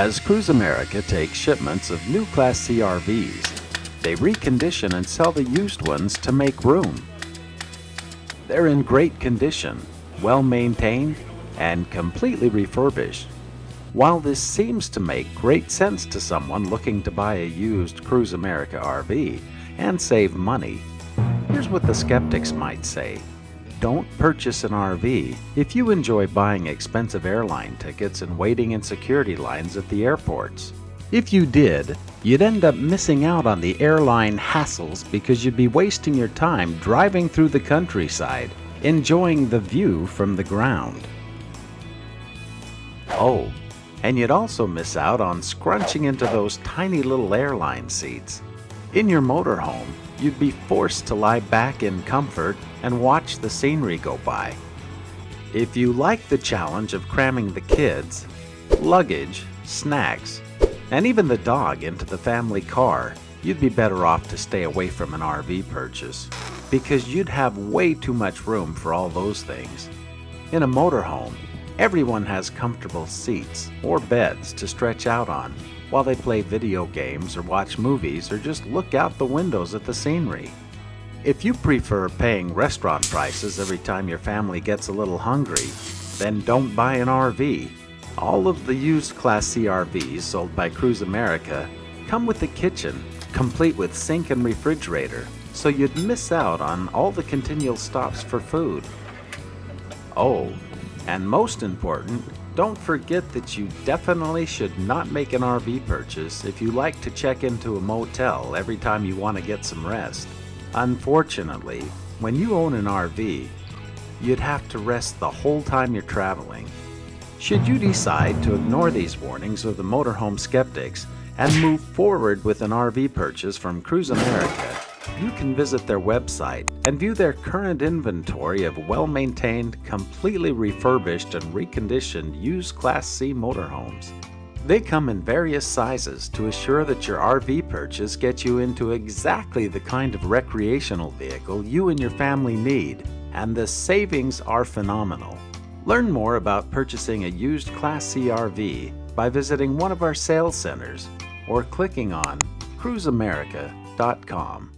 as Cruise America takes shipments of new Class C RVs, they recondition and sell the used ones to make room. They're in great condition, well-maintained, and completely refurbished. While this seems to make great sense to someone looking to buy a used Cruise America RV and save money, here's what the skeptics might say. Don't purchase an RV if you enjoy buying expensive airline tickets and waiting in security lines at the airports. If you did, you'd end up missing out on the airline hassles because you'd be wasting your time driving through the countryside, enjoying the view from the ground. Oh, and you'd also miss out on scrunching into those tiny little airline seats. In your motorhome, you'd be forced to lie back in comfort and watch the scenery go by. If you like the challenge of cramming the kids, luggage, snacks, and even the dog into the family car, you'd be better off to stay away from an RV purchase because you'd have way too much room for all those things. In a motorhome, everyone has comfortable seats or beds to stretch out on while they play video games or watch movies or just look out the windows at the scenery. If you prefer paying restaurant prices every time your family gets a little hungry, then don't buy an RV. All of the used Class C RVs sold by Cruise America come with a kitchen, complete with sink and refrigerator, so you'd miss out on all the continual stops for food. Oh, and most important, don't forget that you definitely should not make an RV purchase if you like to check into a motel every time you want to get some rest. Unfortunately, when you own an RV, you'd have to rest the whole time you're traveling. Should you decide to ignore these warnings of the motorhome skeptics and move forward with an RV purchase from Cruise America, you can visit their website and view their current inventory of well-maintained, completely refurbished and reconditioned used Class C motorhomes. They come in various sizes to assure that your RV purchase gets you into exactly the kind of recreational vehicle you and your family need, and the savings are phenomenal. Learn more about purchasing a used Class C RV by visiting one of our sales centers or clicking on CruiseAmerica.com.